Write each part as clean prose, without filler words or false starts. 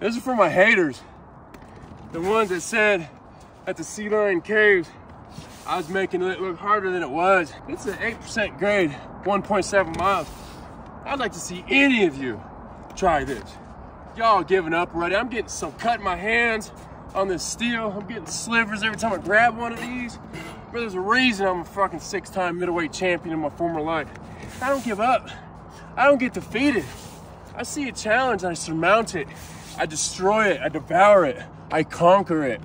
This is for my haters. The ones that said at the Sea Lion Caves, I was making it look harder than it was. It's an 8% grade, 1.7 miles. I'd like to see any of you try this. Y'all giving up already. I'm getting some cut in my hands on this steel. I'm getting slivers every time I grab one of these. But there's a reason I'm a fucking 6-time middleweight champion in my former life. I don't give up. I don't get defeated. I see a challenge and I surmount it. I destroy it, I devour it, I conquer it.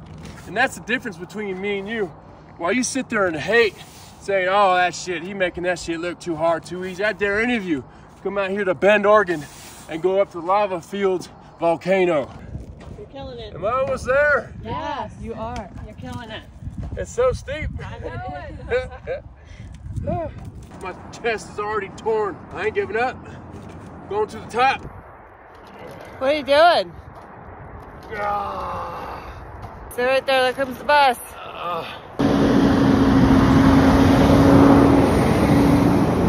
And that's the difference between me and you. While you sit there and hate, saying, oh, that shit, he making that shit look too hard, too easy. I dare any of you come out here to Bend, Oregon and go up to Lava Fields Volcano. You're killing it. Am I almost there? Yes, you are. You're killing it. It's so steep. I know it. My chest is already torn. I ain't giving up. Going to the top. What are you doing? Stay right there, there comes the bus.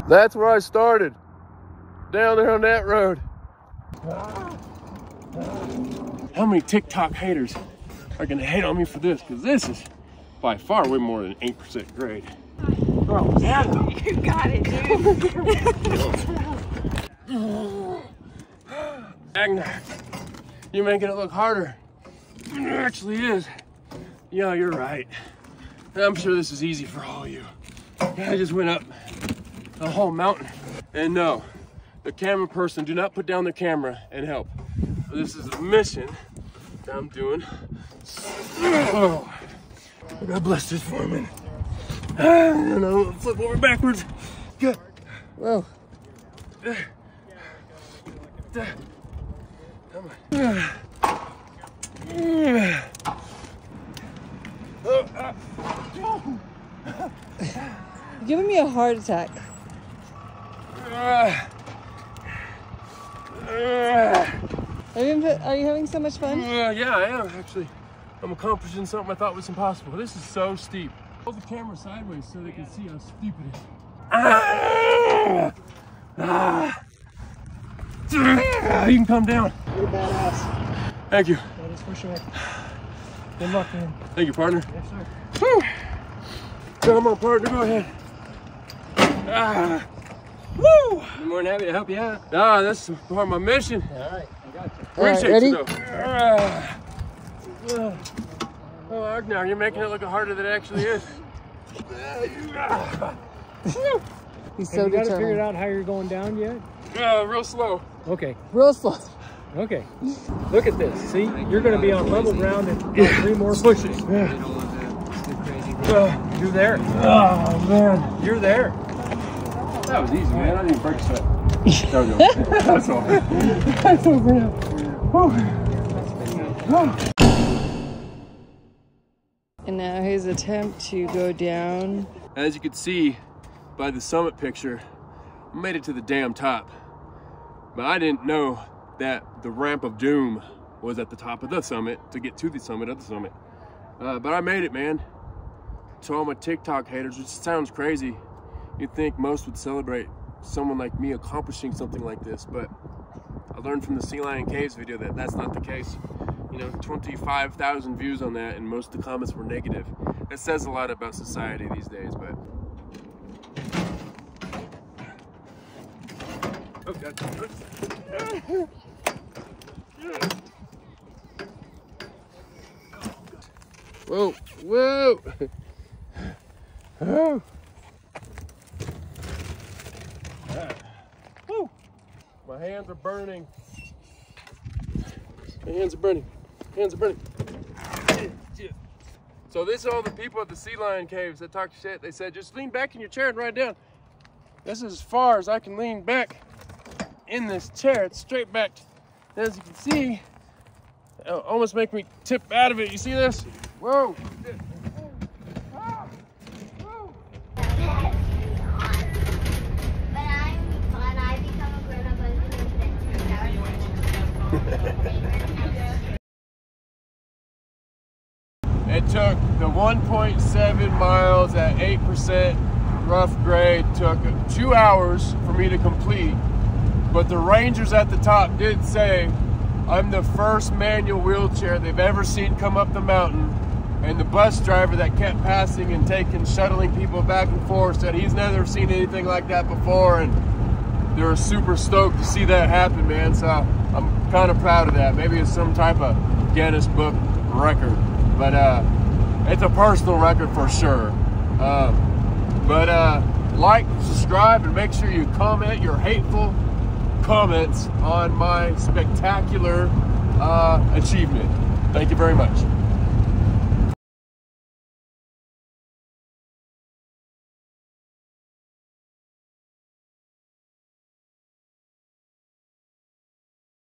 That's where I started. Down there on that road. How many TikTok haters are gonna hate on me for this? Because this is by far way more than 8% grade. Bro, yeah. You got it, dude. Agnarr, you're making it look harder than it actually is. Yeah, you're right. I'm sure this is easy for all of you. I just went up the whole mountain. And no, the camera person, do not put down their camera and help. This is a mission that I'm doing. Oh, God bless this for a minute. And I'll flip over backwards. Good. Well. Come on. You're giving me a heart attack. Are you having so much fun? Yeah, I am actually. I'm accomplishing something I thought was impossible. This is so steep. Hold the camera sideways so they can see how steep it is. You can come down. You're badass. Thank you. That is for sure. Good luck, man. Thank you, partner. Yes, sir. Woo. Come on, partner. Go ahead. Woo! I'm more than happy to help you out. Ah, that's part of my mission. All right, I got you. Appreciate you, though. Oh, Agnarr, you're making it look harder than it actually is. He's so determined. Have you guys figured out how you're going down yet? Real slow. Okay. Real slow. Okay. Look at this. See, you're going to be on level ground in about 3 more pushes. Yeah. You're there. Oh, man. You're there. That was easy, man. I didn't break sweat. No. That's all. That's over now. Whew. And now his attempt to go down. As you can see by the summit picture, I made it to the damn top. But I didn't know that the ramp of doom was at the top of the summit to get to the summit of the summit. But I made it, man. To all my TikTok haters, which sounds crazy. You'd think most would celebrate someone like me accomplishing something like this, but I learned from the Sea Lion Caves video that that's not the case. You know, 25,000 views on that, and most of the comments were negative. That says a lot about society these days, but... Oh, God. Whoa, whoa! Oh! Woo. My hands are burning. My hands are burning. Hands are burning. So this is all the people at the Sea Lion Caves that talked shit. They said, just lean back in your chair and ride down. This is as far as I can lean back in this chair. It's straight back. As you can see, it'll almost make me tip out of it. You see this? Whoa. It took the 1.7 miles at 8% rough grade, took 2 hours for me to complete, but the rangers at the top did say I'm the first manual wheelchair they've ever seen come up the mountain, and the bus driver that kept passing and shuttling people back and forth said he's never seen anything like that before, and they were super stoked to see that happen, man. So I'm kind of proud of that. Maybe it's some type of Guinness Book record, but it's a personal record for sure. Like, subscribe, and make sure you comment your hateful comments on my spectacular achievement. Thank you very much.